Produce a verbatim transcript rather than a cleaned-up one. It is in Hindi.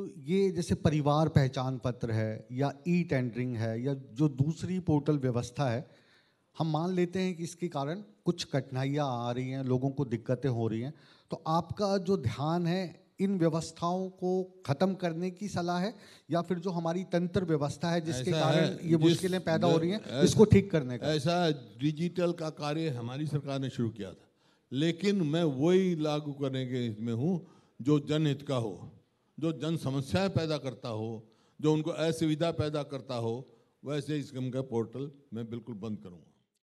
तो ये जैसे परिवार पहचान पत्र है या ई टेंडरिंग है या जो दूसरी पोर्टल व्यवस्था है, हम मान लेते हैं कि इसके कारण कुछ कठिनाइयाँ आ रही हैं, लोगों को दिक्कतें हो रही हैं, तो आपका जो ध्यान है इन व्यवस्थाओं को खत्म करने की सलाह है या फिर जो हमारी तंत्र व्यवस्था है जिसके कारण ये मुश्किलें पैदा हो रही हैं इसको ठीक करने का? ऐसा डिजिटल का कार्य हमारी सरकार ने शुरू किया था, लेकिन मैं वही लागू करने के इसमें हूँ जो जनहित का हो, जो जन समस्याएं पैदा करता हो, जो उनको असुविधा पैदा करता हो, वैसे इसका पोर्टल मैं बिल्कुल बंद करूँगा।